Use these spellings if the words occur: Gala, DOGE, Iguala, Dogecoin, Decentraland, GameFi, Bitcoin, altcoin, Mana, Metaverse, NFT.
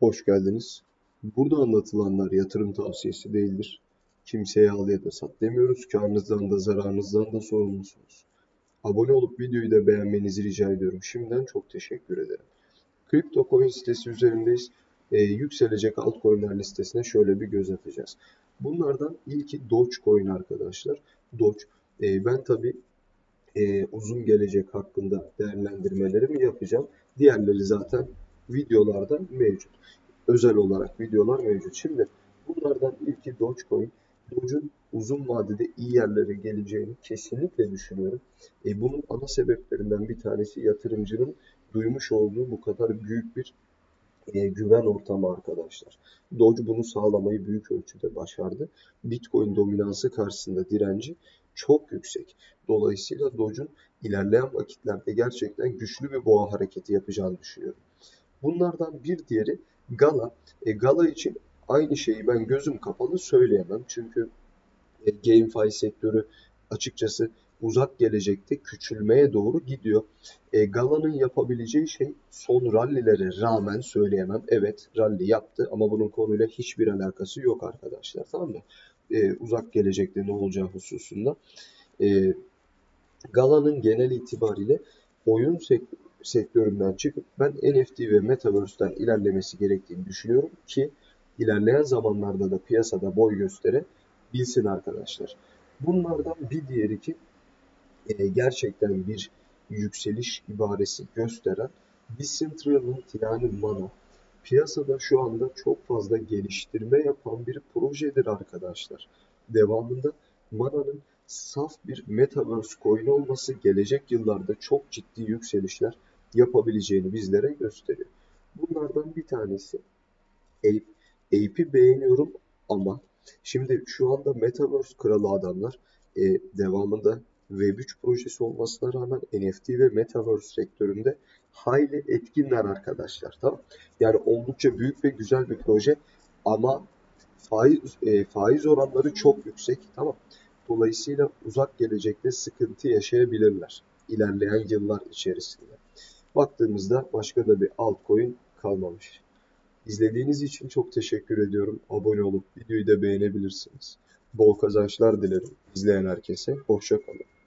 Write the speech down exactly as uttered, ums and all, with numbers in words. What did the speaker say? Hoş geldiniz. Burada anlatılanlar yatırım tavsiyesi değildir. Kimseye al ya da sat demiyoruz. Karnınızdan da zararınızdan da sorumlusunuz. Abone olup videoyu da beğenmenizi rica ediyorum. Şimdiden çok teşekkür ederim. Kripto coin sitesi üzerindeyiz. Ee, yükselecek altcoin'ler listesine şöyle bir göz atacağız. Bunlardan ilki Dogecoin arkadaşlar. Doge. Ee, ben tabii e, uzun gelecek hakkında değerlendirmelerimi yapacağım. Diğerleri zaten videolarda mevcut. Özel olarak videolar mevcut. Şimdi bunlardan ilki Dogecoin. Doge'un uzun vadede iyi yerlere geleceğini kesinlikle düşünüyorum. E, bunun ana sebeplerinden bir tanesi yatırımcının duymuş olduğu bu kadar büyük bir e, güven ortamı arkadaşlar. Doge bunu sağlamayı büyük ölçüde başardı. Bitcoin dominansı karşısında direnci çok yüksek. Dolayısıyla Doge'un ilerleyen vakitlerde gerçekten güçlü bir boğa hareketi yapacağını düşünüyorum. Bunlardan bir diğeri Gala. E, Gala için aynı şeyi ben gözüm kapalı söyleyemem. Çünkü e, GameFi sektörü açıkçası uzak gelecekte küçülmeye doğru gidiyor. E, Gala'nın yapabileceği şey son rallilere rağmen söyleyemem. Evet, ralli yaptı ama bunun konuyla hiçbir alakası yok arkadaşlar. Tamam mı? E, uzak gelecekte ne olacağı hususunda. E, Gala'nın genel itibariyle oyun sektörü sektöründen çıkıp ben N F T ve Metaverse'den ilerlemesi gerektiğini düşünüyorum ki ilerleyen zamanlarda da piyasada boy gösterebilsin arkadaşlar. Bunlardan bir diğeri ki e, gerçekten bir yükseliş ibaresi gösteren Decentraland yani Mana. Piyasada şu anda çok fazla geliştirme yapan bir projedir arkadaşlar. Devamında Mana'nın saf bir Metaverse coin olması gelecek yıllarda çok ciddi yükselişler yapabileceğini bizlere gösteriyor. Bunlardan bir tanesi Ape. Ape'i beğeniyorum ama şimdi şu anda Metaverse kralı adamlar e, devamında Web üç projesi olmasına rağmen N F T ve Metaverse sektöründe hayli etkinler arkadaşlar. Tamam? Yani oldukça büyük ve güzel bir proje ama faiz, e, faiz oranları çok yüksek. Tamam. Dolayısıyla uzak gelecekte sıkıntı yaşayabilirler ilerleyen yıllar içerisinde. Baktığımızda başka da bir altcoin kalmamış. İzlediğiniz için çok teşekkür ediyorum. Abone olup videoyu da beğenebilirsiniz. Bol kazançlar dilerim izleyen herkese. Hoşça kalın.